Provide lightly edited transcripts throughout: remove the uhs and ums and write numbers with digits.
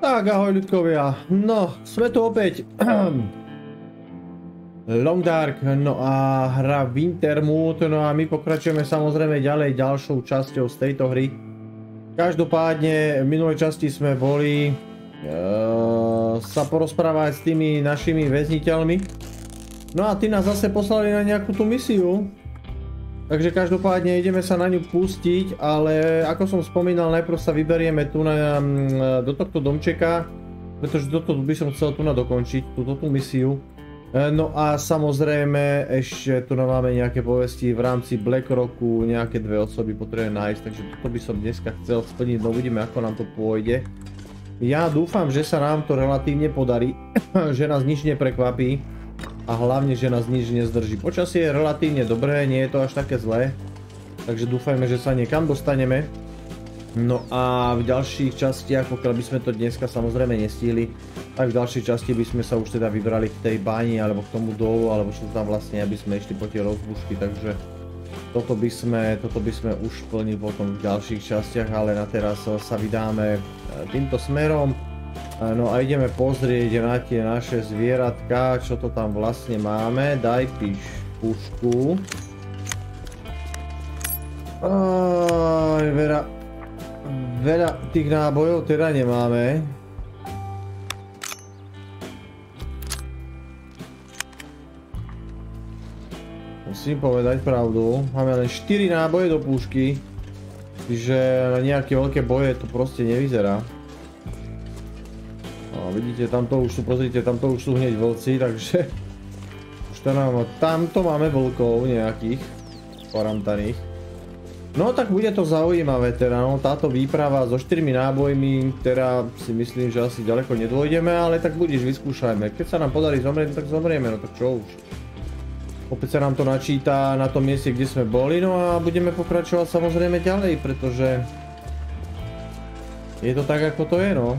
Tak ahoj ľudkovia, no sme tu opäť. Long Dark, no a hra Wintermood, no a my pokračujeme samozrejme ďalej ďalšou časťou z tejto hry. Každopádne v minulej časti sme boli sa porozprávať s tými našimi väzniteľmi. No a tí nás zase poslali na nejakú tú misiu. Takže každopádne ideme sa na ňu pustiť, ale ako som spomínal, najprv sa vyberieme tu na, do tohto domčeka, pretože toto by som chcel tu na dokončiť, túto tú misiu. No a samozrejme ešte tu máme nejaké povesti v rámci Black Rocku, nejaké dve osoby potrebujem nájsť, takže toto by som dneska chcel splniť, no uvidíme ako nám to pôjde. Ja dúfam, že sa nám to relatívne podarí, že nás nič neprekvapí. A hlavne, že nás nič nezdrží. Počasie je relatívne dobré, nie je to až také zlé. Takže dúfajme, že sa niekam dostaneme. No a v ďalších častiach, pokiaľ by sme to dneska samozrejme nestihli, tak v ďalšej časti by sme sa už teda vybrali k tej báni, alebo k tomu dolu, alebo čo tam vlastne, aby sme išli po tie rozbušky. Takže toto by sme už plnili potom v ďalších častiach, ale na teraz sa vydáme týmto smerom. No a ideme pozrieť na tie naše zvieratka, čo to tam vlastne máme. Daj pušku. Aj, veľa tých nábojov teda nemáme. Musím povedať pravdu. Máme len 4 náboje do pušky. Čiže na nejaké veľké boje to proste nevyzerá. Vidíte, tamto už sú, pozrite, tamto už sú hneď vlci, takže už to nám, tamto máme vlkov nejakých poramtaných. No tak bude to zaujímavé teda, no táto výprava so 4 nábojmi, teda si myslím, že asi ďaleko nedôjdeme, ale tak budíš, vyskúšajme. Keď sa nám podarí zomrieť, tak zomrieme, no tak čo už. Opäť sa nám to načíta na tom mieste, kde sme boli, no a budeme pokračovať samozrejme ďalej, pretože je to tak, ako to je, no.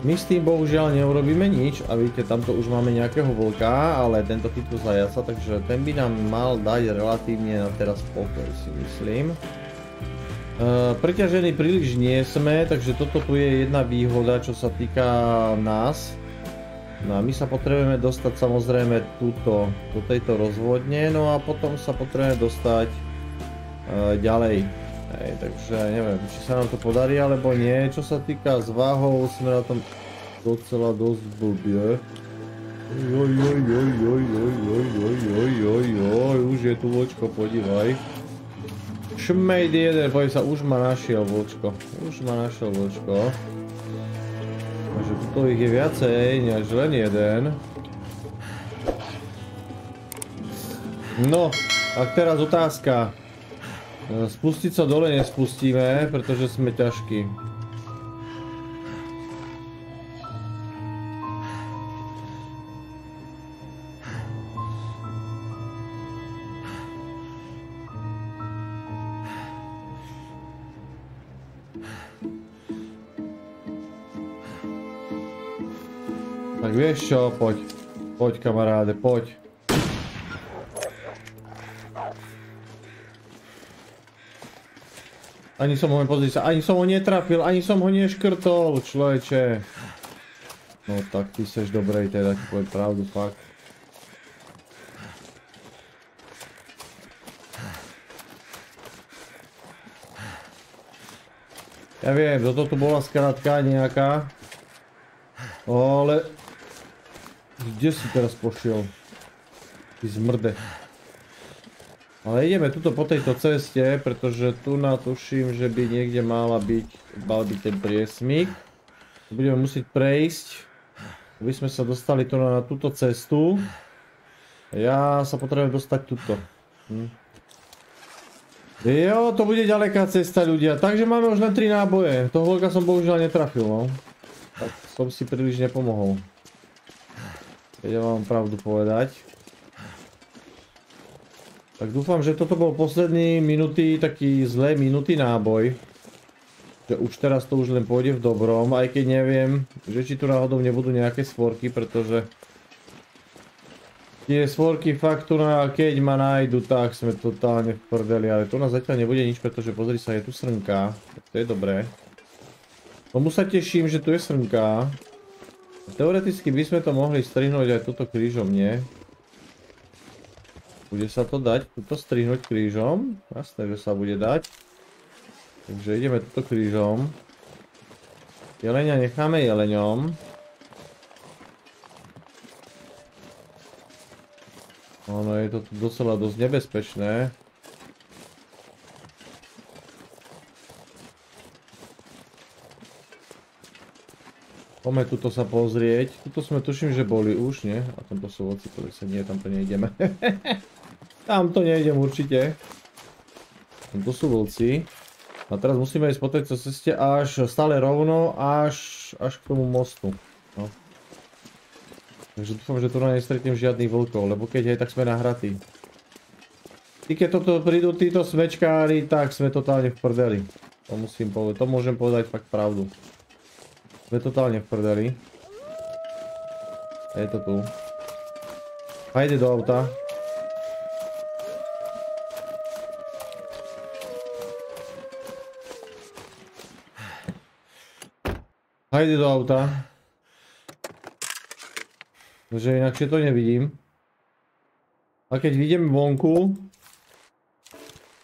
My s tým bohužiaľ neurobíme nič a vidíte, tamto už máme nejakého vlka, ale tento chytú zajaca, takže ten by nám mal dať relatívne na teraz pokoj, si myslím. Preťažení príliš nie sme, takže toto tu je jedna výhoda, čo sa týka nás. No a my sa potrebujeme dostať samozrejme túto, do tejto rozvodne, no a potom sa potrebujeme dostať ďalej. Hej, takže neviem, či sa nám to podarí alebo nie. Čo sa týka s váhou, sme na tom docela dosť blbie. Už je tu vlčko, podívaj. Šmejd jeden, boj sa, už ma našiel vlčko. Takže tuto ich je viacej, než len jeden. No, a teraz otázka. Spustiť sa dole nespustíme, pretože sme ťažkí. Tak vieš čo, poď. Poď kamaráde, poď. Ani som ho, pozri sa, ani som ho netrafil, ani som ho neškrtol, človeče. No tak ty seš dobrej teda, ti poviem pravdu, fakt. Ja viem, toto tu bola skrátka nejaká. Ale... Kde si teraz pošiel? Ty zmrde. Ale ideme tuto po tejto ceste, pretože tu natuším, že by niekde mal byť ten priesmik. Budeme musieť prejsť, aby sme sa dostali tu na túto cestu. Ja sa potrebujem dostať tuto. Jo, to bude ďaleká cesta, ľudia. Takže máme už len 3 náboje. Toho vlka som bohužiaľ netrafil, no. Tak som si príliš nepomohol. Keď ja vám pravdu povedať. Tak dúfam, že toto bol posledný minutý, taký zlé minutý náboj. Že už teraz to už len pôjde v dobrom, aj keď neviem, že či tu náhodou nebudú nejaké svorky, pretože tie svorky fakt tu na, keď ma nájdu, tak sme totálne v prdeli, ale tu nás zatiaľ nebude nič, pretože pozri sa, je tu srnka, to je dobré. Tomu se těším, že tu je srnka. Teoreticky bychom to mohli strihnout aj toto krížovne. Bude sa to dať, tuto strihnúť krížom? Jasné, že sa bude dať. Takže ideme tuto krížom. Jelenia necháme jeleňom. Ono je to tu docela dosť nebezpečné. Poďme tuto sa pozrieť. Tuto sme tuším, že boli už, nie? A tamto sú voci, ktoré sa nie, tam to nejdeme. Tam to nejdem určite. Tamto sú voci. A teraz musíme ísť po tejto ceste až stále rovno, až k tomu mostu. No. Takže dúfam, že tu na nestretnem žiadnych vlkov, lebo keď aj tak sme nahratí. I keď toto prídu títo smečkári, tak sme totálne v prdeli. To musím povedať, to môžem povedať fakt pravdu. Jsme totálně v prdeli. Je to tu. A jde do auta. A jde do auta. Protože jinak to nevidím. A keď vidím vonku,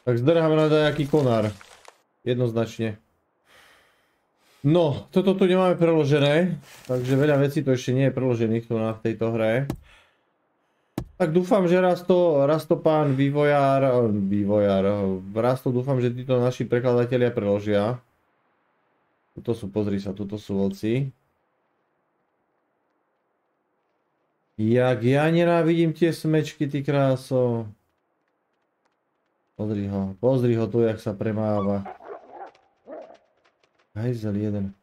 tak zdrhám na nějaký konár. Jednoznačně. No, toto tu nemáme preložené, takže veľa vecí tu ešte nie je preložených tu na tejto hre. Tak dúfam, že raz to pán vývojár, dúfam, že títo naši prekladatelia preložia. Tuto sú, pozri sa, tuto sú voci. Jak ja nenávidím tie smečky, ty kráso. Pozri ho tu, jak sa premáva. Hajzel jeden.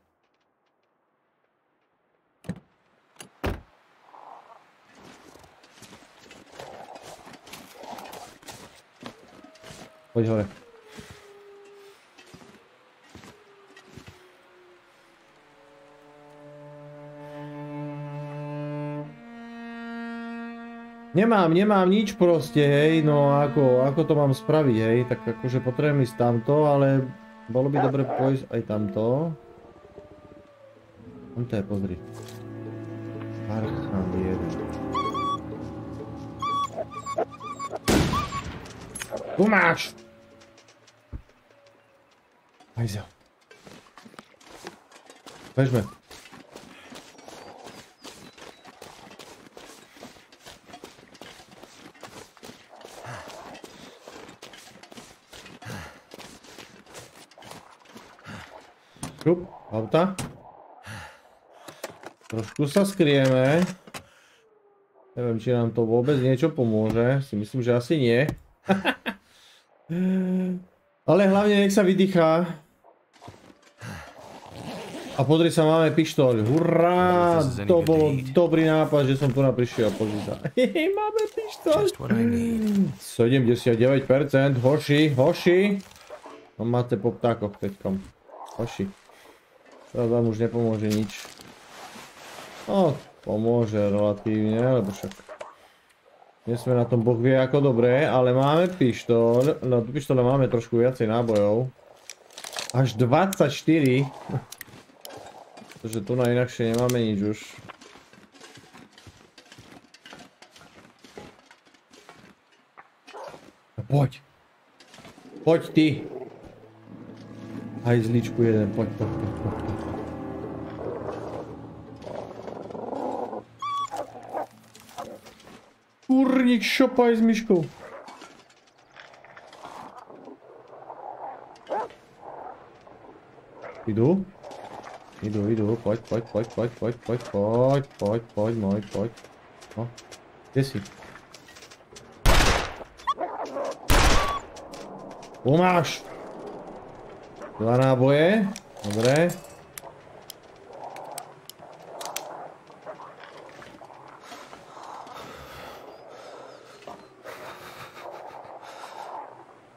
Pojď hore. Nemám nič proste, hej, no ako to mám spraviť, hej, tak akože potrebujem ísť tamto, ale... Bolo by dobre pojsť aj tamto. Tamto je, pozri. Archán jeden. Tu máš! Hajzel. Bežme. Šup, auta. Trošku sa skrieme. Neviem, či nám to vôbec niečo pomôže. Si myslím, že asi nie. Ale hlavne nech sa vydýchá. A podri sa, máme pištoľ. Hurá! To bolo dobrý nápad, že som tu naprišiel. Podri sa. Máme pištoľ. 79%. Hoši. No máte po ptákoch teďkom. Hoši. Teraz vám už nepomôže nič. No, pomôže relatívne, lebo však nie sme na tom boh vie ako dobré, ale máme pištoľ. No, tu pištoľa máme trošku viacej nábojov. Až 24. Pretože tu na inakšie nemáme nič už. Poď. Poď ty. Aj zlíčku jeden, poď. Kurník, šopaj s myškou. Jdu, pojď. No, kde jsi? Umáš! 2 náboje, dobré.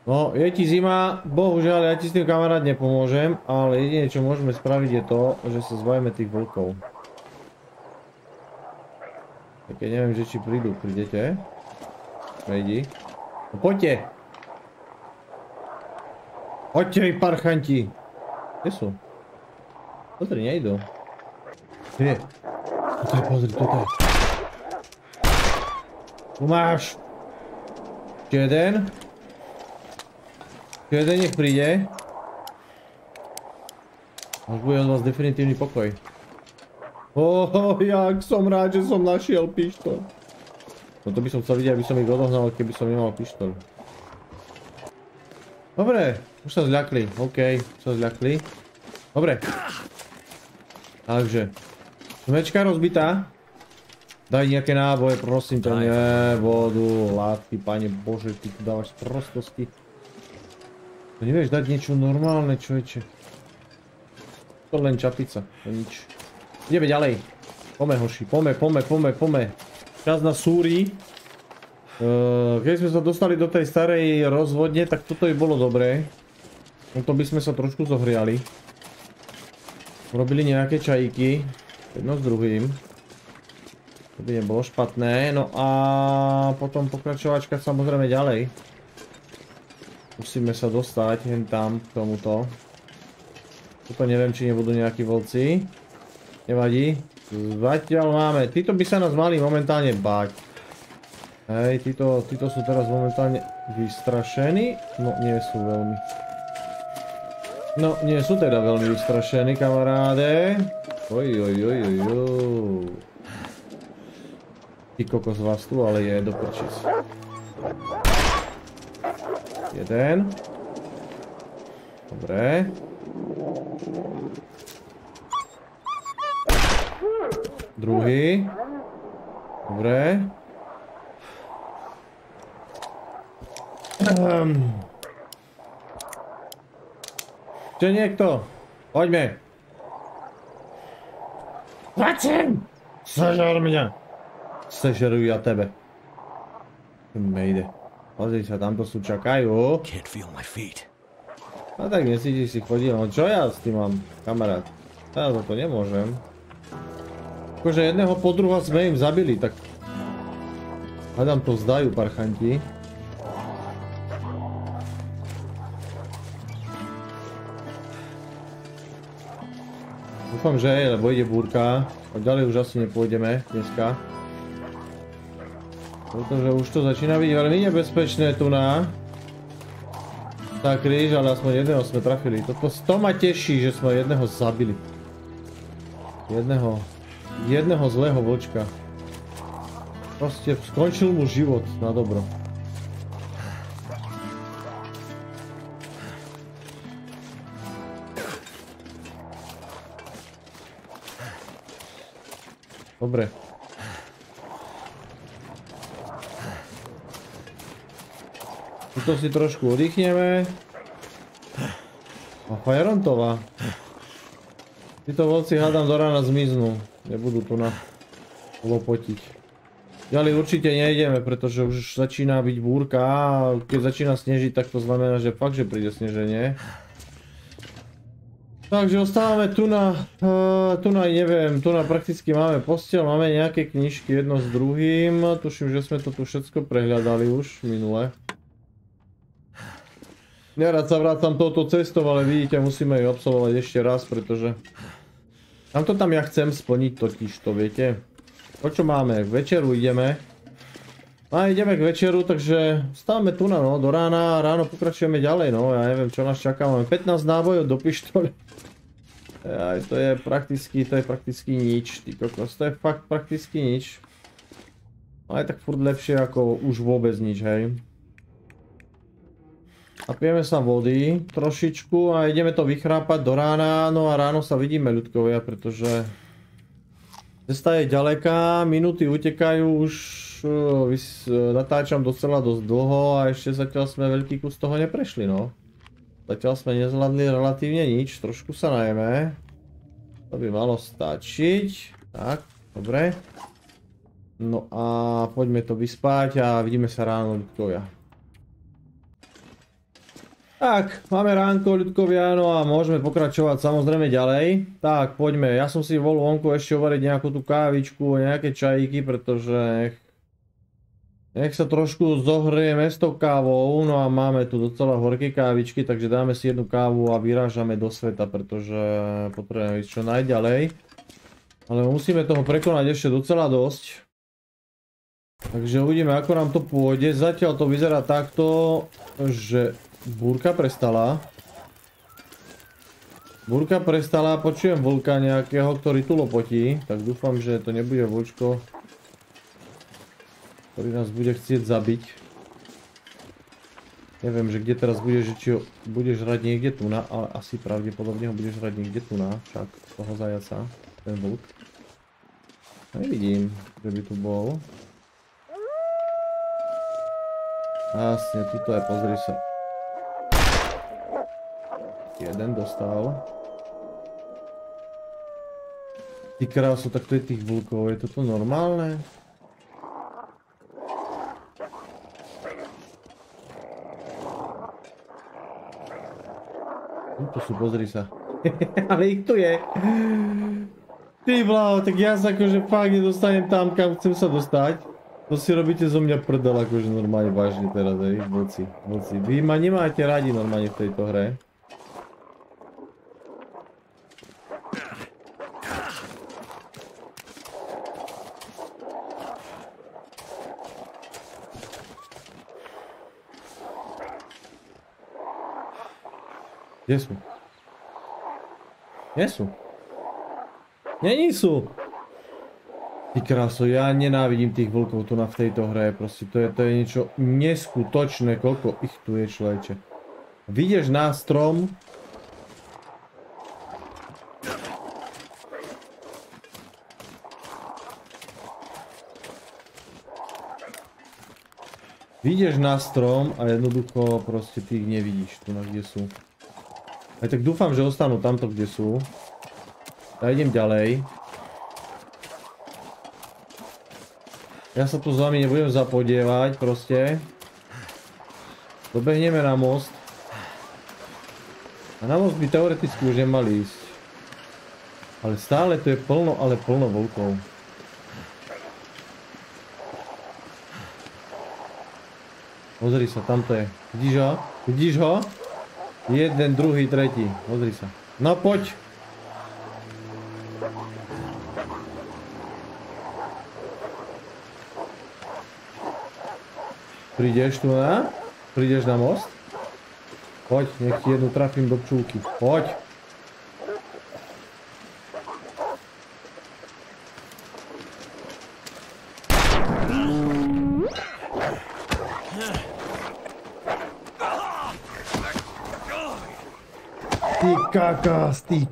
No, je ti zima, bohužiaľ ja ti s tým kamarát nepomôžem, ale jedine čo môžeme spraviť je to, že sa zbavíme tých vlkov. Tak ja neviem, že či prídu, prídete? Prejdi. No poďte! Hoďte vy parchanti! Kde sú? Pozri, nejdu. Kde? Toto je, pozri, toto je. Tu máš. Jeden. Jeden nech príde. Až bude od vás definitívny pokoj. Oho, jak som rád, že som našiel pištol. No to by som chcel vidieť, aby som ich odohnal, keby som nemal pištol. Dobre, už sa zľakli, okej, sa zľakli. Dobre. Takže. Smečka rozbitá. Daj nejaké náboje, prosím, to nie, vodu, látky, pane bože, ty tu dávaš prostosti. To nevieš dať niečo normálne, človeče. To len čapica, to nič. Ideme ďalej. Pome, hoši, pome. Čas na súry. Keď sme sa dostali do tej starej rozvodne, tak toto by bolo dobré. No to by sme sa trošku zohriali. Robili nejaké čajíky. Jedno s druhým. To by nebolo špatné. No a potom pokračovačka samozrejme ďalej. Musíme sa dostať hen tam k tomuto. Toto neviem, či nebudú nejakí volci. Nevadí. Zatiaľ máme, títo by sa nás mali momentálne báť. Hej, títo sú teraz momentálne vystrašení. No nie sú veľmi. No nie sú teda veľmi vystrašení, kamaráde. Ojojojojo. Ty kokos vás tu, ale je do prčíc. Jeden. Dobre. Druhý. Dobre. Čo niekto? Poďme. Poď sem! Sežer mňa. Sežeruj ja tebe. Nejde. Pozri sa, tamto sú čakajú. A tak nesítiš si chodil. No čo ja s tým mám, kamarát? Ja za to nemôžem. Akože jedného po druhého sme im zabili, tak hádam to vzdajú parchanti. Dúfam, že aj, lebo ide búrka. Ďalej už asi nepôjdeme dneska. Pretože už to začína byť veľmi nebezpečné tu na... Tá kríž, ale aspoň jedného sme trafili. Toto to ma teší, že sme jedného zabili. Jedného zlého vlčka. Proste skončil mu život na dobro. Dobre. Tuto si trošku oddychneme. A Fajerontová. Títo volci hádam do rána zmiznú. Nebudú tu na lopotiť. Ďalej určite nejdeme, pretože už začína byť búrka a keď začína snežiť, tak to znamená, že fakt, že príde sneženie. Takže ostávame tu na, neviem, tu na prakticky máme posteľ, máme nejaké knižky jedno s druhým. Tuším, že sme to tu všetko prehľadali už minule. Nerad sa vrátam touto cestou, ale vidíte, musíme ju absolvovať ešte raz, pretože... Tamto tam ja chcem splniť totiž, to viete. To čo máme, k večeru ideme. A ideme k večeru, takže stávame tu na no, do rána, ráno pokračujeme ďalej no, ja neviem čo nás čaká, máme 15 nábojov do pištole. Aj to je prakticky nič, ty kokos, to je fakt prakticky nič. Ale tak furt lepšie ako už vôbec nič, hej. Napijeme sa vody trošičku a ideme to vychrápať do rána, no a ráno sa vidíme ľudkovia, pretože cesta je ďaleká, minúty utekajú, už natáčam docela dosť dlho a ešte zatiaľ sme veľký kus toho neprešli, no. Zatiaľ sme nezvládli relatívne nič, trošku sa najeme. To by malo stačiť, tak, dobre. No a poďme to vyspať a vidíme sa ráno ľudkovia. Tak, máme ránko ľudkovia, no a môžeme pokračovať samozrejme ďalej. Tak, poďme, ja som si vol vonku ešte ovariť nejakú tú kávičku, nejaké čajíky, pretože Nech sa trošku zohrieme s tou kávou, no a máme tu docela horké kávičky, takže dáme si jednu kávu a vyrážame do sveta, pretože potrebujeme ísť čo najďalej. Ale musíme toho prekonať ešte docela dosť. Takže uvidíme, ako nám to pôjde. Zatiaľ to vyzerá takto, že búrka prestala. Búrka prestala, počujem vlka nejakého, ktorý tu lopotí, tak dúfam, že to nebude vlčko, ktorý nás bude chcieť zabiť. Neviem, že kde teraz bude, že či ho bude žrať niekde tu na, ale asi pravdepodobne ho bude žrať niekde tu na, však toho zajaca, ten vlk. Nevidím, že by tu bol. Jasne, tuto je, pozri sa. Jeden dostal. Ty krásu, tak to je tých vlkov, je toto normálne? To sú, pozri sa. Ale ich tu je. Ty bláho, tak ja sa akože fakt nedostanem tam, kam chcem sa dostať. To si robíte zo mňa prdel, akože normálne vážne teraz, hej, vlci. Vy ma nemáte radi normálne v tejto hre. Kde sú? Nie sú. Není sú. Ty kráso, ja nenávidím tých vlkov tu na v tejto hre. Proste to je niečo neskutočné, koľko ich tu je, človeče. Vidíš na strom? Vidíš na strom a jednoducho proste ty ich nevidíš tu na, kde sú. Aj tak dúfam, že ostanú tamto, kde sú. Ja idem ďalej. Ja sa tu s vami nebudem zapodievať, proste. Dobehneme na most. A na most by teoreticky už nemali ísť. Ale stále tu je plno, ale plno vlkov. Pozri sa, tamto je. Vidíš ho? Vidíš ho? Jeden, druhý, tretí. Pozri sa. No poď. Prídeš tu na? Prídeš na most? Poď, nech ti jednu trafím do pčúlky. Poď. Kakás, ty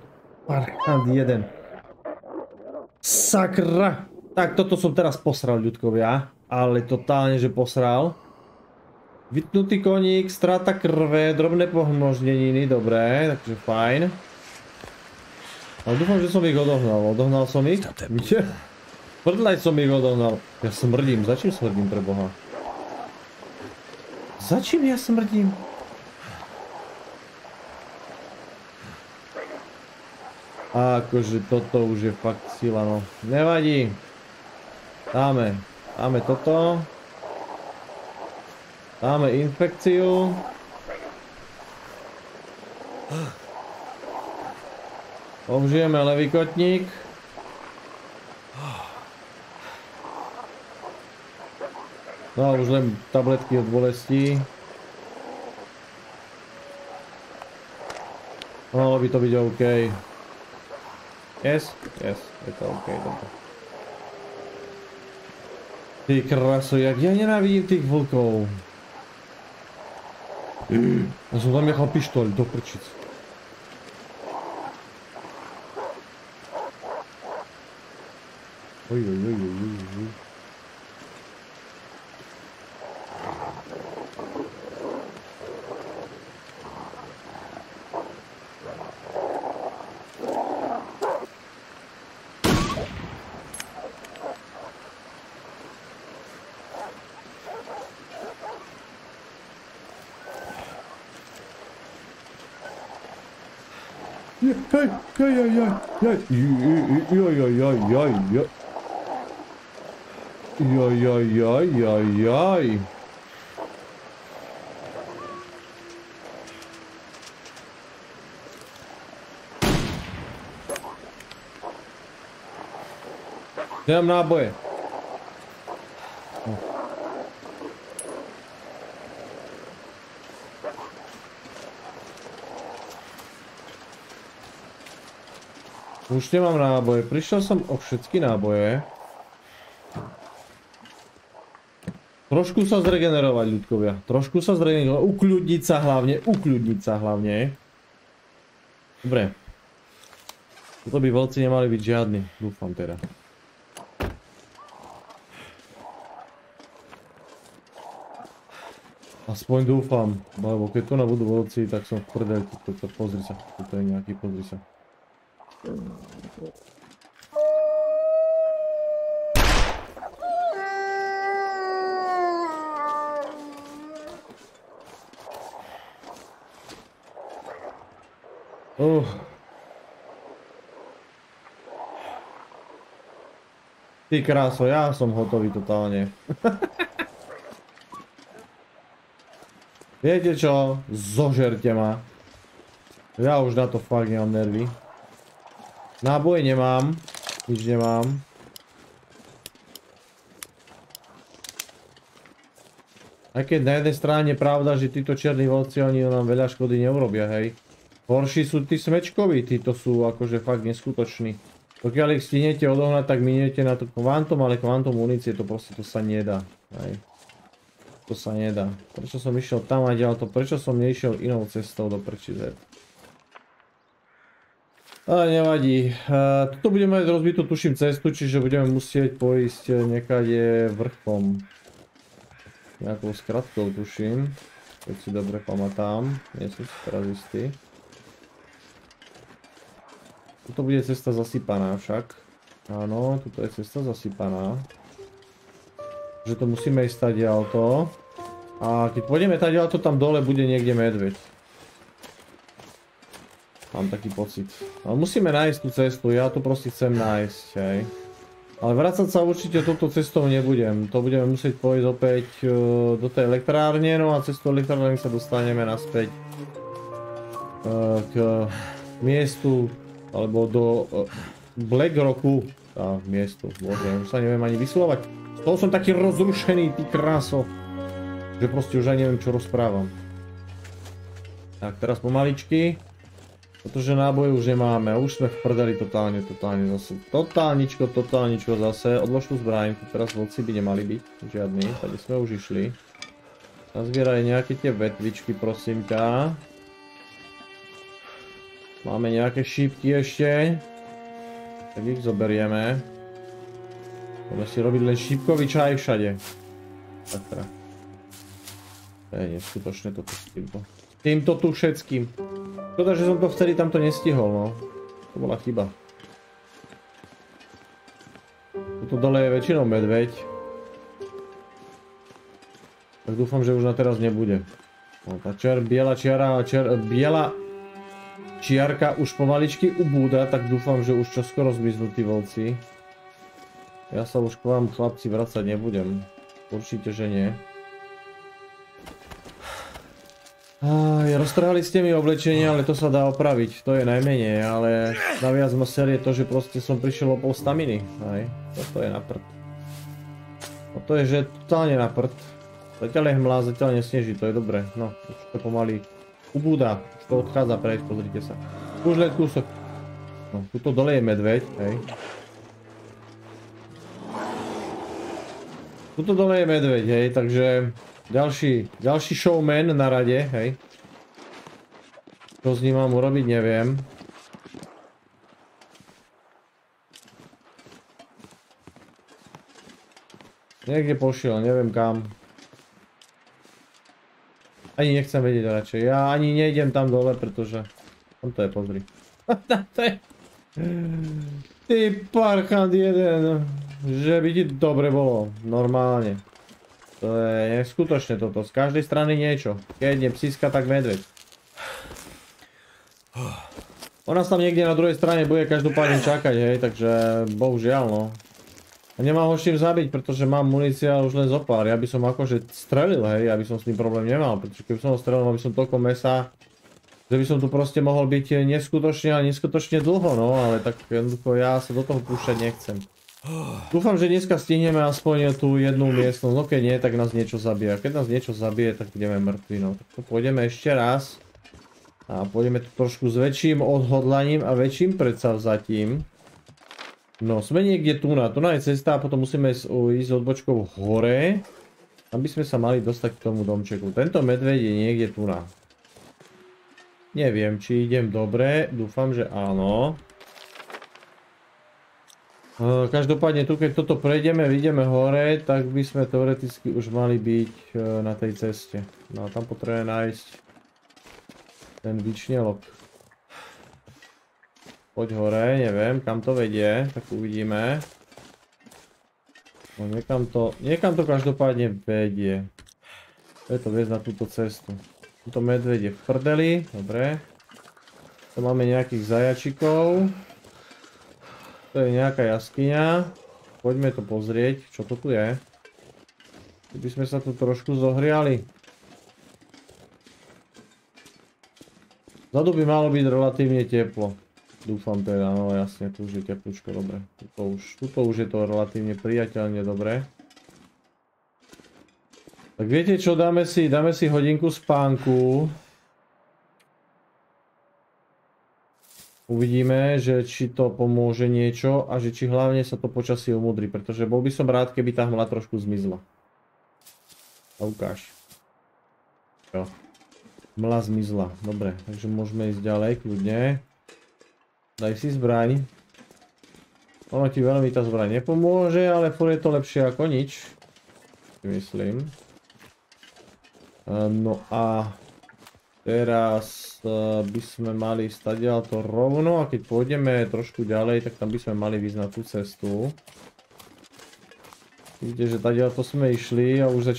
parchant jeden. Sakra. Tak toto som teraz posral, ľudkovia. Ale totálne, že posral. Vytnutý koník, strata krve, drobné pohmnožneniny, dobré, takže fajn. Ale dúfam, že som ich odohnal. Odohnal som ich? Prdlaj som ich odohnal. Ja smrdím, za čím smrdím, pre Boha? Za čím ja smrdím? Akože toto už je fakt sila, no. Nevadí. Dáme toto. Dáme infekciu. Použijeme levý kotník. No už len tabletky od bolesti. Malo by to byť OK. Yes, je to OK, dobre. Ty kraso, jak ja nenávidím tých vlkov. Ja som tam nechal pištoľ, do prčic. Oj. Joj. Jajajajajaj. Kde mám náboje? Už nemám náboje, prišiel som o všetky náboje. Trošku sa zregenerovať, ľudkovia. Trošku sa zregenerovať, ukľudniť sa hlavne, Dobre. Toto by volci nemali byť žiadny, dúfam teda. Aspoň dúfam, lebo keď tu nebudú volci, tak som v prdeli, pozri sa, toto je nejaký, pozri sa. Ty kráso, ja som hotový totálne. Viete čo? Zožerte ma. Ja už na to fakt nemám nervy. Náboj nemám, nič nemám. Aj keď na jednej strane je pravda, že títo černí volci, oni nám veľa škody neurobia, hej. Horší sú tí smečkoví, títo sú akože fakt neskutoční. Pokiaľ ich stinete odohnať, tak miniete na to kvantum, ale kvantum munície, to proste to sa nedá, hej. To sa nedá. Prečo som išiel tam a ďal to? Prečo som neišiel inou cestou do prečizet? Ale nevadí, tuto budeme mať rozbitú, tuším, cestu, čiže budeme musieť poísť nekade vrchom. Nejakou skratkou, tuším, keď si dobre pamätám, nie som si teraz istý. Tuto bude cesta zasypaná však, áno, tuto je cesta zasypaná. Takže to musíme ísť tadiaľto a keď pôjdeme tadiaľto, tam dole bude niekde medveď. Mám taký pocit. Ale musíme nájsť tú cestu, ja to proste chcem nájsť, hej. Ale vracať sa určite touto cestou nebudem. To budeme musieť pôjsť opäť do tej elektrárne, no a cestou elektrárne sa dostaneme naspäť k miestu, alebo do Black Rocku. Tá, miestu, bože, už sa neviem ani vyslovať. To som taký rozrušený, ty kráso, že proste už aj neviem, čo rozprávam. Tak, teraz pomaličky. Protože náboje už nemáme, už jsme v prdeli totálně, zase, totálničko zase, odlož tu zbraň, teraz volci by nemali být, žádný, tady jsme už išli. Nazbírají nějaké tě vetvičky, prosím tě. Máme nějaké šípky ještě, tak jich zoberieme. Budeme si robit len šípkový čaj všade. Takhle. To je neskutočné toto s tímto. Týmto tu všetkým. Škoda, že som to vtedy tamto nestihol, no. To bola chyba. Toto dole je väčšinou medveď. Tak dúfam, že už na teraz nebude. No, tá biela čiarka už pomaličky ubúda, tak dúfam, že už čoskoro zmiznú tí volci. Ja sa už k vám, chlapci, vracať nebudem. Určite, že nie. Roztrhali ste mi oblečenie, ale to sa dá opraviť, to je najmenej, ale naviac ma série to, že proste som prišiel o pol staminy, aj, toto je na prd. To je, že totálne na prd. Zatiaľ je hmla, zatiaľ nesneží, to je dobré, no, už to pomaly ubúda, už to odchádza preč, pozrite sa. Už len kúsok. No, tuto dole je medveď, hej. Tuto dole je medveď, hej, takže... Ďalší showman na rade, hej. Čo s ním mám urobiť, neviem. Niekde pošiel, neviem kam. Ani nechcem vedieť radšej. Ja ani nejdem tam dole, pretože... Tam to je, pozri. Ty parchant jeden. Že by ti dobre bolo, normálne. To je neskutočné toto, z každej strany niečo. Keď nie psíska, tak medveď. Ona sa tam niekde na druhej strane bude každopádne čakať, hej, takže bohužiaľ, no. A nemám ho s čím zabiť, pretože mám munícia už len zo pár. Ja by som akože strelil, hej, aby som s tým problém nemal, pretože keby som ho strelil, mal by som toľko mesa, že by som tu proste mohol byť neskutočne a neskutočne dlho, no, ale tak jednoducho ja sa do toho púšťať nechcem. Dúfam, že dneska stihneme aspoň tú jednu miestnosť, no keď nie, tak nás niečo zabije. A keď nás niečo zabije, tak budeme mŕtvi, no. Tak to pôjdeme ešte raz a pôjdeme tu trošku s väčším odhodlaním a väčším predsavzatím. No, jsme někde tuna je cesta a potom musíme jít s odbočkou hore, aby jsme se mali dostat k tomu domčeku. Tento medveď je někde tuna. Nevím, či jdem dobré, doufám, že ano. Každopádně tu, keď toto prejdeme, vyjdeme hore, tak by sme teoreticky už mali být na tej cestě. No a tam potřebujeme najít ten výčnělok. Pojď hore, nevím, kam to vedie, tak uvidíme. No, někam to každopádně vedie. Je to věc na tuto cestu. Tuto medvěd je v prdeli, dobré. To máme nějakých zajačikov. To je nějaká jaskyňa. Pojďme to pozrieť, čo to tu je. Kdyby jsme se tu trošku zohriali. Zadu by malo být relativně teplo. Doufám teda, no jasně, tu už je teplúčko, dobré. Tuto už je to relativně priateľne dobré. Tak viete čo, dáme si hodinku spánku. Uvidíme, že či to pomôže niečo a že či hlavne sa to počasie umudrí, pretože bol by som rád, keby tá hmla trošku zmizla. A ukáž. Jo. Hmla zmizla, dobre, takže môžeme ísť ďalej, kľudne. Daj si zbraň. Ono ti veľmi tá zbraň nepomôže, ale furt je to lepšie ako nič. Myslím. No a teraz by sme mali stadiaľ to rovno a keď pôjdeme trošku ďalej, tak tam by sme mali vyjsť na tú cestu. Vidíte, že tadiaľ to sme išli a už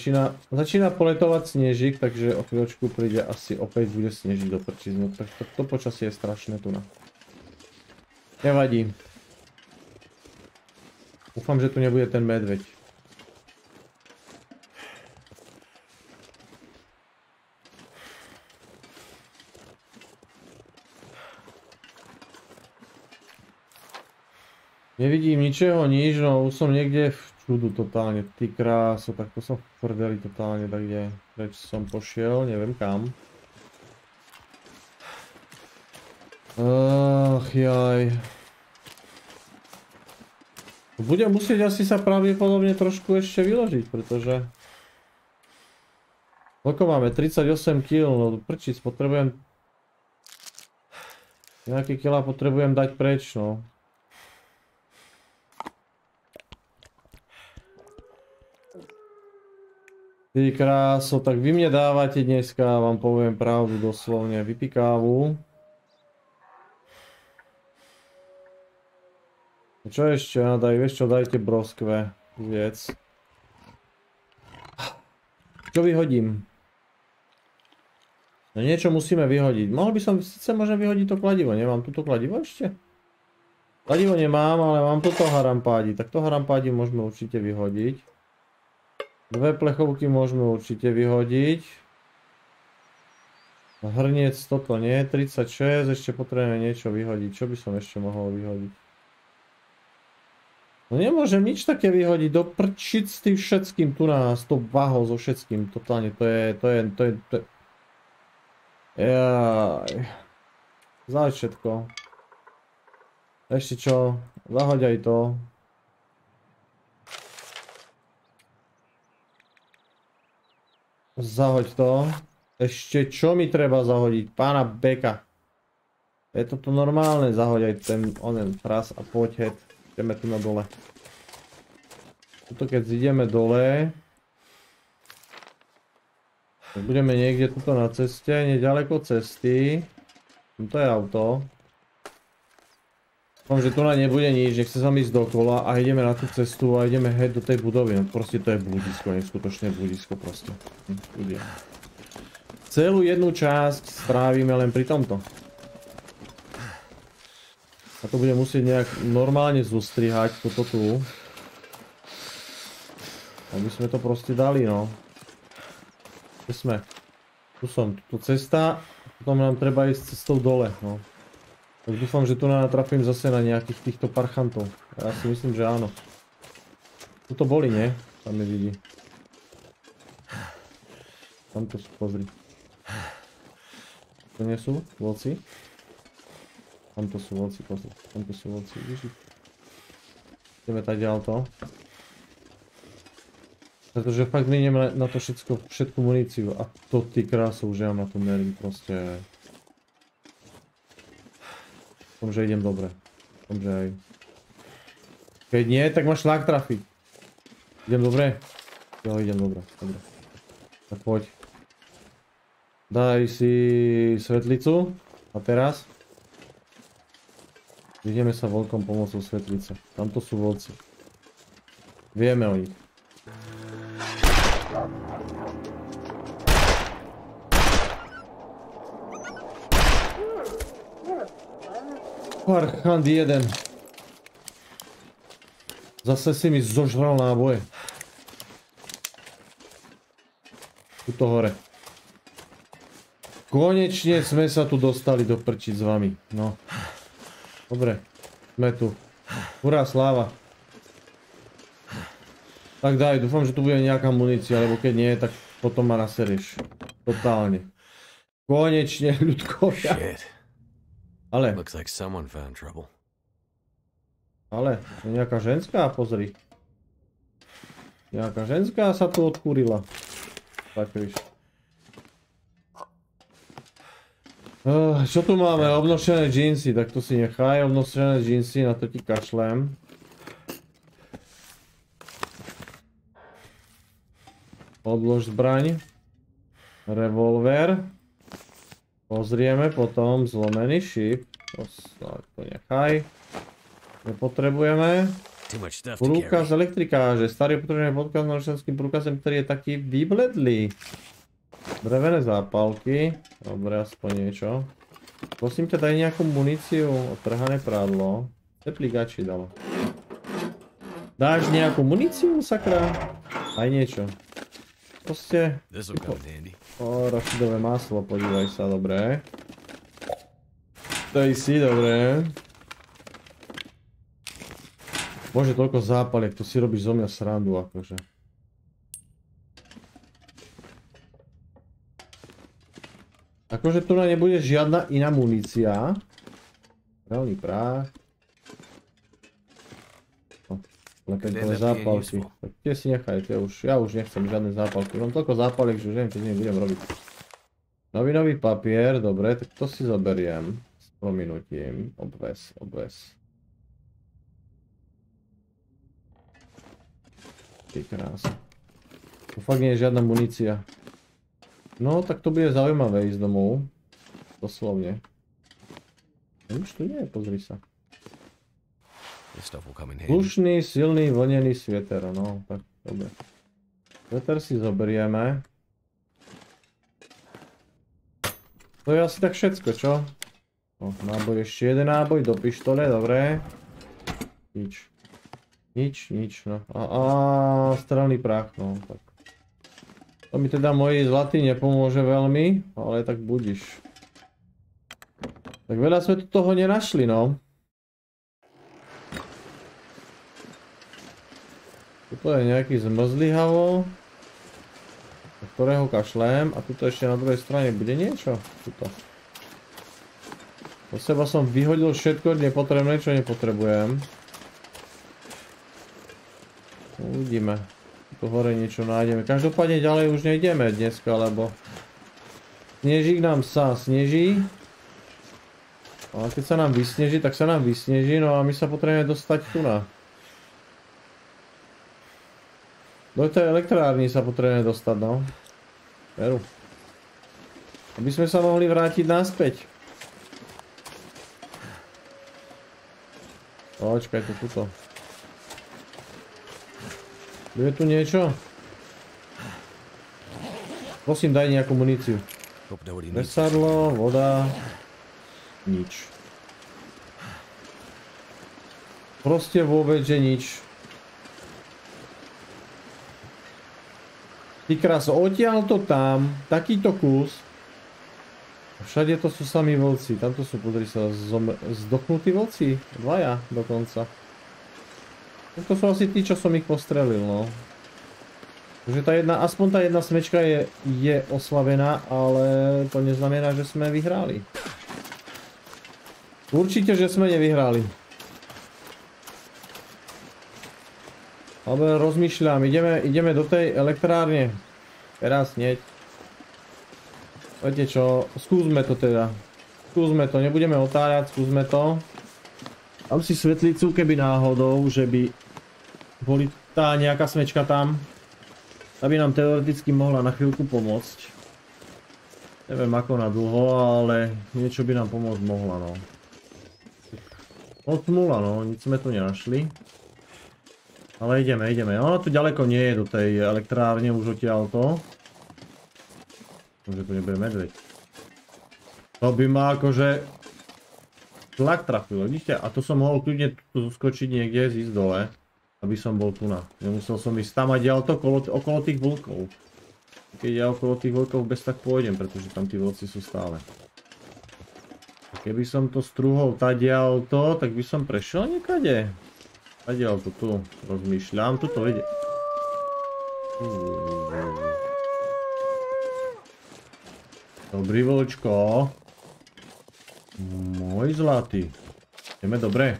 začína poletovať snežík, takže o chvíľočku príde asi opäť bude snežiť do prčíc. No tak to počasie je strašné tu na. Nevadí. Doufám, že tu nebude ten medveď. Nevidím ničeho, nič, no už som niekde v čudu totálne. Ty kráso, tak to som v prdeli totálne, tak kde preč som pošiel, neviem kam. Ach jaj. Budem musieť asi sa pravdepodobne trošku ešte vyložiť, pretože... Koľko máme? 38 kg, no prčic, potrebujem... Nejaké kila potrebujem dať preč, no. Ty kráso, tak vy mne dávate dneska, vám poviem pravdu doslovne, vypikávu. Čo ešte? Vieš čo, dajte broskve. Viec. Čo vyhodím? No niečo musíme vyhodiť. Mohol by som, síce môžem vyhodiť to kladivo. Nemám tuto kladivo ešte? Kladivo nemám, ale mám toto harampádi. Tak to harampádi môžeme určite vyhodiť. Dve plechovky môžeme určite vyhodiť. Hrniec toto nie. 36. Ešte potrebujeme niečo vyhodiť. Čo by som ešte mohol vyhodiť? No nemôžem nič také vyhodiť, do prčic s tým všetkým tu na 100 váhov so všetkým, totálne, to je... Jaj... Zahoď všetko. Ešte čo, zahoď aj to. Zahoď to. Ešte čo mi treba zahodiť, pána beka. Je toto normálne, zahoď aj ten onen fras a poď het. Ideme tu na dole. Tuto keď ideme dole, budeme niekde tuto na ceste, nedaleko cesty. To je auto. Dúfam, že tu na nebude nič, nechce sa ísť dokola a ideme na tú cestu a ideme heď do tej budovy. No proste to je bludisko, neskutočné bludisko proste. Celú jednu časť strávime len pri tomto. A to budem musieť nejak normálne zostrihať toto tu. aby jsme to prostě dali, no. Kde jsme? Tu som, tu cesta, potom nám treba jít cestou dole, no. Tak doufám, že tu natrafím zase na nějakých těchto parchantů. Já si myslím, že ano. To boli, ne? Tam je vidí. Tam to pozri. To nie sú vlci? Tam to sú vlci, pozri. Tam to sú vlci, vidíš? Ideme tady dělat to. Protože fakt miniem na to všetku muníciu. A to ty krásou, že mám na to merím prostě. V tom, že idem dobre. V tom, že aj. Keď nie, tak máš šlak trafiť. Idem dobre? Jo, idem dobre. Dobre. Tak poď. Daj si svetlicu. A teraz? Ideme sa volkom pomocou svetlice. Tamto sú volci. Vieme o nich. Parchant jeden. Zase si mi zožral náboje. Tuto hore. Konečne sme sa tu dostali do prčiť s vami. No. Dobre. Sme tu. Hurá, sláva. Tak daj, dúfam, že tu bude nejaká munícia, lebo keď nie, tak potom ma naserieš. Totálne. Konečne, ľudkovia. Ale. Ale, to je nejaká ženská, pozri. Nejaká ženská sa tu odkúrila. Tak víš. Čo tu máme? Obnošené džínsy, tak to si nechaj. Obnošené džínsy, na to ti kašlem. Odlož zbraň. Revolver. Pozrieme potom zlomený šíp. To nechaj. Nepotrebujeme. Průkaz elektrikáře. Starý potřebujeme podkaz noženským průkazem, který je taky vybledlý. Drevené zápalky. Dobré, aspoň něco. Prosím tě, tady nějakou municiu. Otrhané prádlo. Teplíkači dalo. Dáš nějakou municiu, sakra? Aj něco. Prostě. O, rašidové máslo, podívej se, dobré. Dej si, dobré. Bože, toľko zápaliek, to si robíš zo mňa srandu, akože. Akože tu na nebude žiadna iná munícia. Pravný práh. Lekentové zápalky. Tak tie si nechaj, ja už nechcem žiadne zápalky. Mám toľko zápaliek, že už neviem, čo s nimi budem robiť. Novinový papier, dobre, tak to si zoberiem. S prominutím, obvez. Krása. To fakt nie je žiadna munícia. No, tak to bude zaujímavé ísť domov. Doslovne. Už tu nie, pozri sa. Slušný, silný, vlnený svieter. No, tak dobre. Svieter si zoberieme. To je asi tak všetko, čo? No, náboj, ešte jeden náboj do pištole, dobre. Nič. Nič, no. A stranný prach, no. Tak. To mi teda moji zlatý nepomôže veľmi, ale tak budiš. Tak veľa sme tu toho nenašli, no. Tuto je nejaký zmrzlihavo, do ktorého kašlem. A tuto ešte na druhej strane bude niečo. Tuto. Od seba som vyhodil všetko nepotrebné, čo nepotrebujem. Uvidíme, tu hore niečo nájdeme. Každopádne ďalej už nejdeme dneska, lebo snežík nám sa sneží. A keď sa nám vysneží, tak sa nám vysneží. No a my sa potrebujeme dostať tu na. Do tej elektrárny sa potrebujeme dostať, no. Veru. Aby sme sa mohli vrátiť naspäť. Počkaj, to tuto. Je tu niečo? Prosím, daj nejakú muníciu. Vesadlo, voda. Nič. Proste vôbec, že nič. Ty kráso, odtiaľ to tam, takýto kus. Všade to sú sami vlci, tamto sú, podri sa, zdochnutí vlci, dvaja dokonca. To sú asi tí, čo som ich postrelil, no. Takže aspoň tá jedna smečka je oslavená, ale to neznamená, že sme vyhráli. Určite, že sme nevyhráli. Ale rozmýšľam, ideme do tej elektrárne. Teraz hneď. Viete čo, skúsme to teda. Skúsme to, nebudeme otáľať, skúsme to. Dám si svetlicu, keby náhodou, že by boli tá nejaká smečka tam. Aby nám teoreticky mohla na chvíľku pomôcť. Neviem ako na dlho, ale niečo by nám pomôcť mohla, no. Odmula, no, nic sme tu nenašli. Ale ideme, ideme. Ono tu ďaleko nie je do tej elektrárne už odtiaľto. Že tu nebude medveď. To by ma akože tlak trafilo, vidíte? A to som mohol kľudne skočiť niekde, zísť dole. Aby som bol tu na. Nemusel som ísť tam a ďalto okolo tých vlkov. Keď ja okolo tých vlkov bez tak pôjdem, pretože tam tí vlci sú stále. Keby som to strúhol tadiaľto, tak by som prešiel niekade. Tadiaľto tu, rozmýšľam, tu to vedie. Dobrý vlčko. Môj zlatý. Ideme dobre.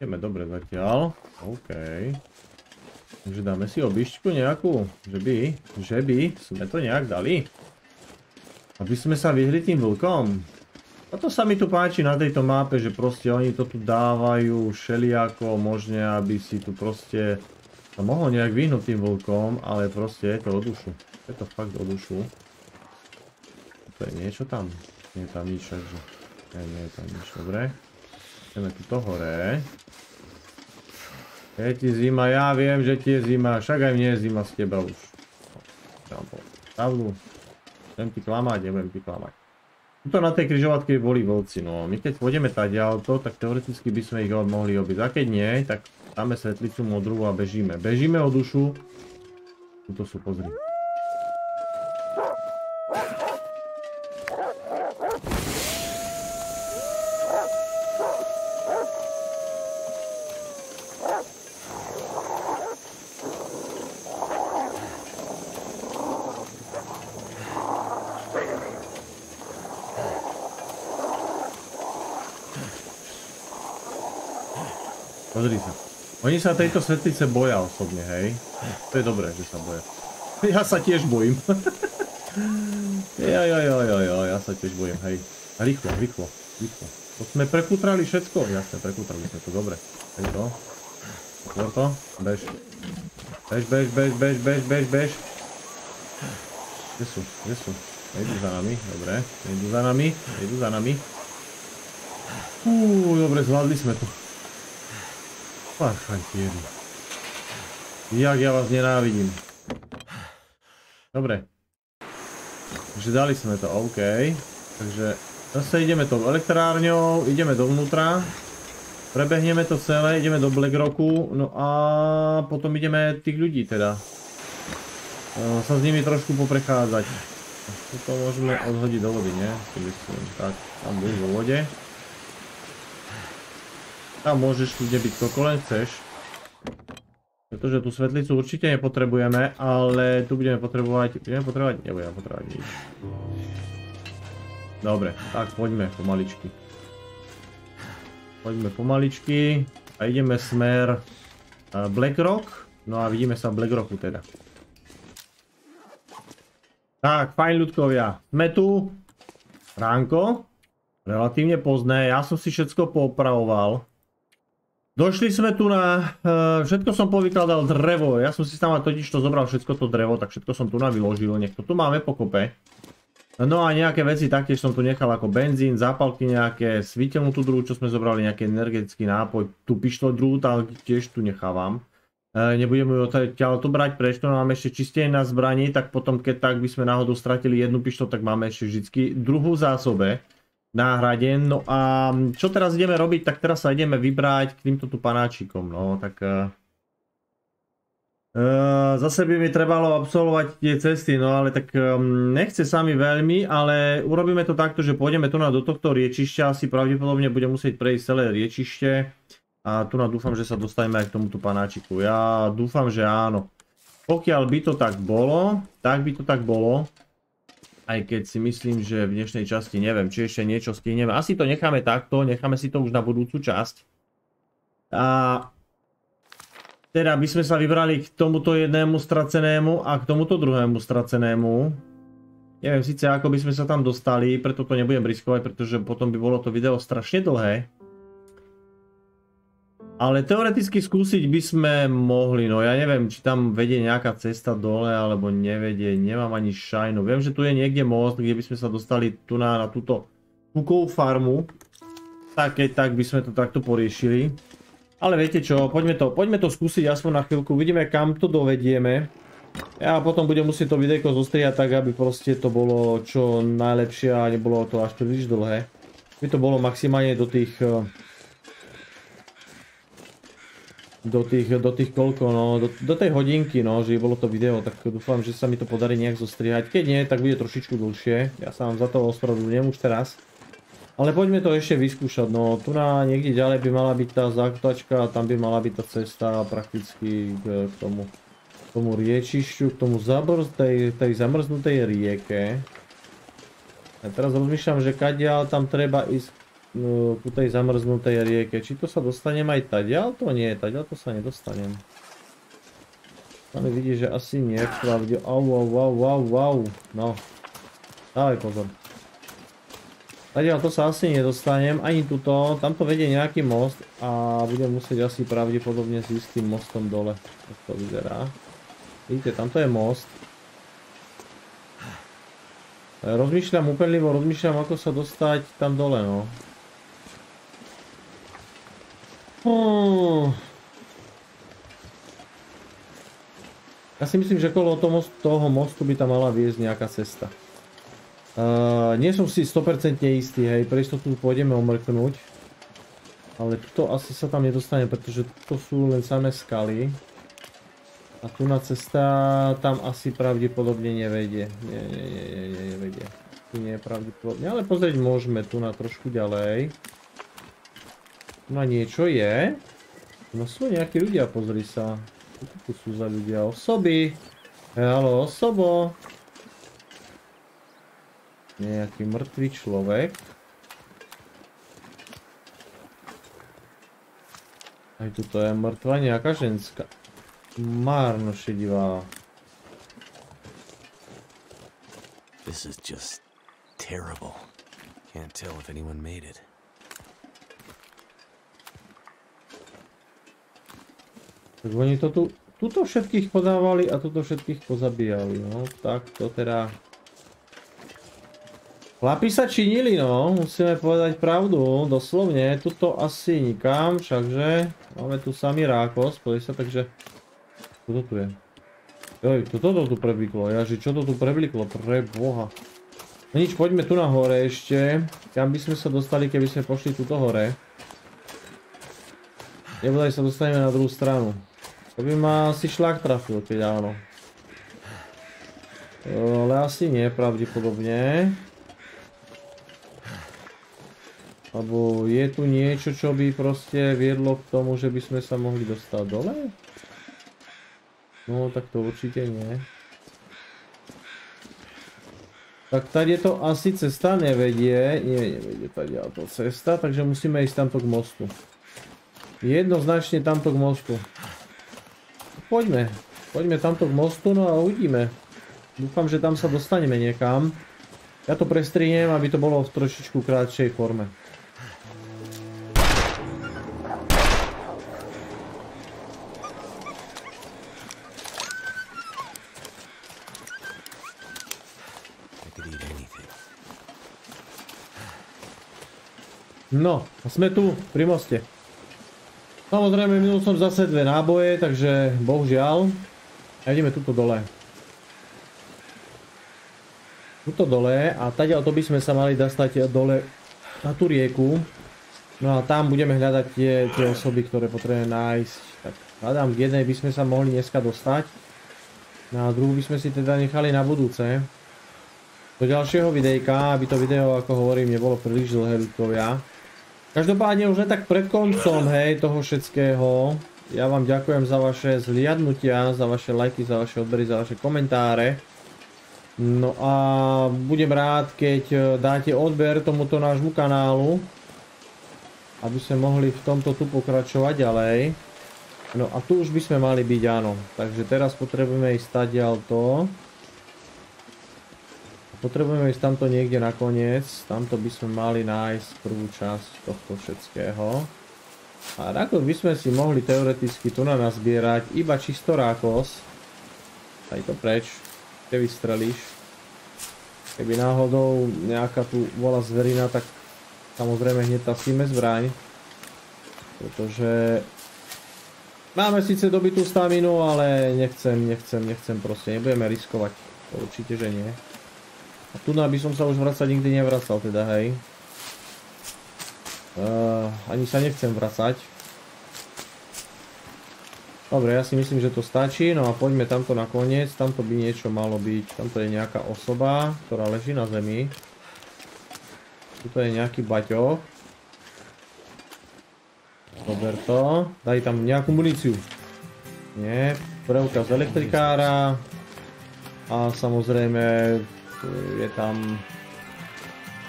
Ideme dobre zatiaľ. Okej. Takže dáme si obišťku nejakú. Že by sme to nejak dali. Aby sme sa vyhli tým vlkom. A to sa mi tu páči na tejto mápe, že proste oni to tu dávajú všelijako možne, aby si tu proste sa mohlo nejak vyhnúť tým vlkom, ale proste je to od dušu. Je to fakt od dušu. To je niečo tam? Nie je tam nič, takže... Nie je tam nič, dobre. Ideme tuto hore. Je ti zima, ja viem, že ti je zima, však aj mne je zima z teba už. Tam bol pravdu. Nebudem ti klamať. Tuto na tej križovatke boli vlci, no. My keď pôjdeme tadiaľto, tak teoreticky by sme ich mohli obiť. A keď nie, tak dáme svetlicu modrú a bežíme. Bežíme o dušu. Tuto sú, pozri. Pozri sa. Oni sa tejto svetlice boja osobne, hej. To je dobré, že sa boja. Ja sa tiež bojím. Ja sa tiež bojím, hej. Rýchlo. To sme prekutrali všetko. Jasne, prekutrali sme to, dobre. Hej to. Otvor to. Bež. Bež. Kde sú? Nejdu za nami. Dobre, zvládli sme to. Parchantieri. Jak ja vás nenávidím. Dobre. Takže dali sme to, OK. Takže zase ideme tou elektrárňou, ideme dovnútra. Prebehneme to celé, ideme do Black Rocku, no a potom ideme tých ľudí teda. Sa s nimi trošku poprechádzať. To môžeme odhodiť do vody, nie? Tak, tam budú vo vode. Tam môžeš ľudia byť, koľko len chceš. Pretože tú svetlicu určite nepotrebujeme, ale tu budeme potrebovať nič. Dobre, tak poďme pomaličky a ideme smer Black Rock. No a vidíme sa v Black Rocku teda. Tak, fajn ľudkovia, sme tu. Ránko, relatívne pozné, ja som si všetko poopravoval. Došli sme tu na... Všetko som povykladal drevo. Ja som si tam totižto zobral všetko to drevo, tak všetko som tu na vyložil. Nech to tu máme pokope. No a nejaké veci taktiež som tu nechal ako benzín, zápalky nejaké, sviteľnú tú druhu, čo sme zobrali, nejaký energetický nápoj. Tu pištoľ druhu, tak tiež tu nechávam. Nebudem ju odtiaľto brať preč, to máme ešte čistenie na zbraní, tak potom keď tak by sme náhodou stratili jednu pištoľ, tak máme ešte vždycky druhú zásobe. Náhrade. No a čo teraz ideme robiť, tak teraz sa ideme vybrať k týmto tu panáčikom, no tak Zase by mi trebalo absolvovať tie cesty, no ale tak nechce sami veľmi, ale urobíme to takto, že pôjdeme tu na do tohto riečišťa, asi pravdepodobne budem musieť prejsť celé riečište a tu na dúfam, že sa dostaneme aj k tomuto panáčiku. Ja dúfam, že áno. Pokiaľ by to tak bolo, tak by to tak bolo. Aj keď si myslím, že v dnešnej časti neviem, či ešte niečo stihneme. Asi to necháme takto, necháme si to už na budúcu časť. A teda by sme sa vybrali k tomuto jednému stracenému a k tomuto druhému stracenému. Neviem síce, ako by sme sa tam dostali, preto to nebudem riskovať, pretože potom by bolo to video strašne dlhé. Ale teoreticky skúsiť by sme mohli, no ja neviem, či tam vedie nejaká cesta dole, alebo nevedie, nemám ani šajnu. Viem, že tu je niekde most, kde by sme sa dostali tu na túto kukovú farmu. Tak keď tak by sme to takto poriešili. Ale viete čo, poďme to skúsiť aspoň na chvíľku, uvidíme kam to dovedieme. Ja potom budem musieť to videjko zostriať tak, aby proste to bolo čo najlepšie a nebolo to až príliš dlhé. By to bolo maximálne do tých koľko, no, do tej hodinky, no, že bolo to video, tak dúfam, že sa mi to podarí nejak zostriať. Keď nie, tak bude trošičku dlhšie, ja sa vám za to ospravedlňujem už teraz. Ale poďme to ešte vyskúšať, no tu na niekde ďalej by mala byť tá zákutačka, tam by mala byť tá cesta prakticky k tomu riečišťu, k tomu tej zamrznutej rieke. A teraz rozmýšľam, že kadiaľ tam treba ísť ku tej zamrznutej rieke, či to sa dostanem aj tadiaľ? To nie, tadiaľ to sa nedostanem. Tam vidí, že asi nie, pravde, au, no, dávaj pozor. Tadiaľ to sa asi nedostanem, ani tuto, tamto vedie nejaký most a budem musieť asi pravdepodobne s tým mostom dole, tak to vyzerá. Vidíte, tamto je most. Rozmýšľam úpenlivo, ako sa dostať tam dole, no. Ja si myslím, že okolo toho mostu by tam mala viesť nejaká cesta. Nie som si 100% istý, hej, pre istotu pôjdeme omrknúť. Ale tuto asi sa tam nedostane, pretože tuto sú len samé skaly. A tu na cesta tam asi pravdepodobne nevedie. Nie, nevedie. Tu nie je pravdepodobne, ale pozrieť môžeme tu na trošku ďalej. Tu na niečo je. No sú nejakí ľudia, pozri sa. Tu sú za ľudia osoby. Haló, osobo. Nejaký mŕtvý človek. Aj tuto je mŕtva nejaká ženská. Márno šedivá. This is just terrible. Can't tell if anyone made it. Tak oni to tuto všetkých podávali a tuto všetkých pozabíjali. No tak to teda... Chlapi sa činili, no, musíme povedať pravdu, doslovne, tuto asi nikam, všakže máme tu samý rákos, podívej sa, takže, kto tu je? Joj, toto tu prevliklo, jaži, čo to tu prevliklo, preboha. No nič, poďme tu na hore ešte, kam by sme sa dostali, keby sme pošli tuto hore. Nebodaj sa dostaneme na druhú stranu, to by ma asi šlak trafil, keď áno. Ale asi nie, pravdepodobne. Alebo je tu niečo, čo by proste viedlo k tomu, že by sme sa mohli dostať dole? No, tak to určite nie. Tak tady to asi cesta nevedie. Nie, nevedie tady to cesta, takže musíme ísť tamto k mostu. Jednoznačne tamto k mostu. Poďme tamto k mostu, no a uvidíme. Dúfam, že tam sa dostaneme niekam. Ja to prestrihnem, aby to bolo v trošičku krátšej forme. No, a sme tu, pri moste. Samozrejme, minul som zase dve náboje, takže bohužiaľ. A ideme tuto dole. Tuto dole a tadiaľ to by sme sa mali dostať dole na tú rieku. No a tam budeme hľadať tie osoby, ktoré potrebujeme nájsť. Tak hľadám, k jednej by sme sa mohli dneska dostať. No a druhú by sme si teda nechali na budúce. Do ďalšieho videjka, aby to video, ako hovorím, nebolo príliš dlhé, ľudkovia. Každopádne už len tak pred koncom, hej, toho všetkého. Ja vám ďakujem za vaše zhliadnutia, za vaše lajky, za vaše odbery, za vaše komentáre. No a budem rád, keď dáte odber tomuto nášmu kanálu, aby sme mohli v tomto tu pokračovať ďalej. No a tu už by sme mali byť, áno. Takže teraz potrebujeme ísť tadiaľto. Potrebujeme ísť tamto niekde nakoniec. Tamto by sme mali nájsť prvú časť tohto všetkého. A rákos by sme si mohli teoreticky tu na nás zbierať iba čisto rákos. Daj to preč, keď vystrelíš. Keby náhodou nejaká tu bola zverina, tak samozrejme hneď tasíme zbraň. Pretože máme síce dobitú staminu, ale nechcem proste, nebudeme riskovať. Určite, že nie. A tu by som sa už vracať nikdy nevracal teda, hej. Ani sa nechcem vracať. Dobre, ja si myslím, že to stačí. No a poďme tamto nakoniec. Tamto by niečo malo byť. Tamto je nejaká osoba, ktorá leží na zemi. Tuto je nejaký baťoch. Dober to. Daj tam nejakú muníciu. Nie. Preukaz elektrikára. A samozrejme je tam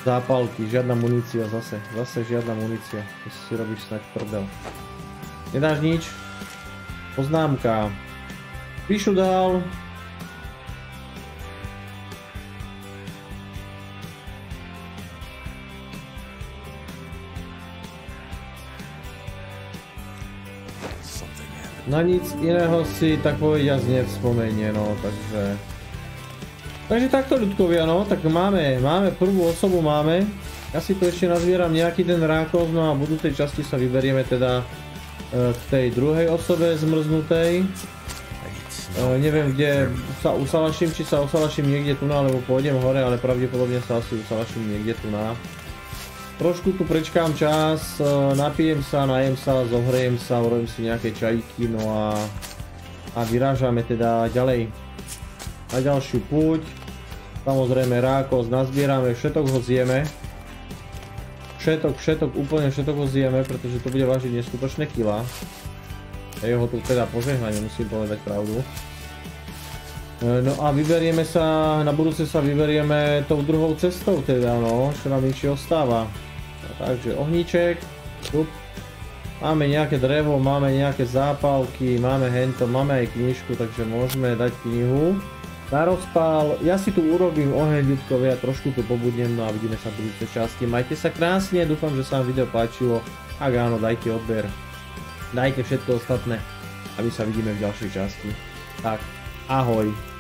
zápalky, žiadna munícia zase. Zase žiadna munícia. To si robíš snáď prdel. Nedáš nič? Poznámka. Píšu dál. Na nic iného si tak povediac nevzpomenie, no, takže... Takže takto, ľudkovia, no, tak máme prvú osobu, máme. Ja si tu ešte nazbieram nejaký ten rákos, no a v budúcej časti sa vyberieme teda k tej druhej osobe zmrznutej. Neviem, kde sa usalaším, či sa usalaším niekde tu na, alebo pôjdem hore, ale pravdepodobne sa asi usalaším niekde tu na. Trošku tu prečkám čas, napijem sa, najem sa, zohrejem sa, urobím si nejaké čajky, no a vyrážame teda ďalej na ďalšiu púť. Samozrejme rákos nazbierame, všetok ho zjeme. Všetok, úplne všetok ho zjeme, pretože to bude vážiť neskutočné kila. Ja ho tu teda požehnanie, musím povedať pravdu. No a vyberieme sa, na budúce sa vyberieme tou druhou cestou teda, no, čo nám niečo ostáva. Takže ohníček, šup. Máme nejaké drevo, máme nejaké zápalky, máme hento, máme aj knižku, takže môžeme dať knihu. Na rozpál, ja si tu urobím oheň, ľudkovia, trošku tu pobudnem, no a vidíme sa v budúcej časti. Majte sa krásne, dúfam, že sa vám video páčilo. Ak áno, dajte odber, dajte všetko ostatné a my sa vidíme v ďalšej časti. Tak, ahoj.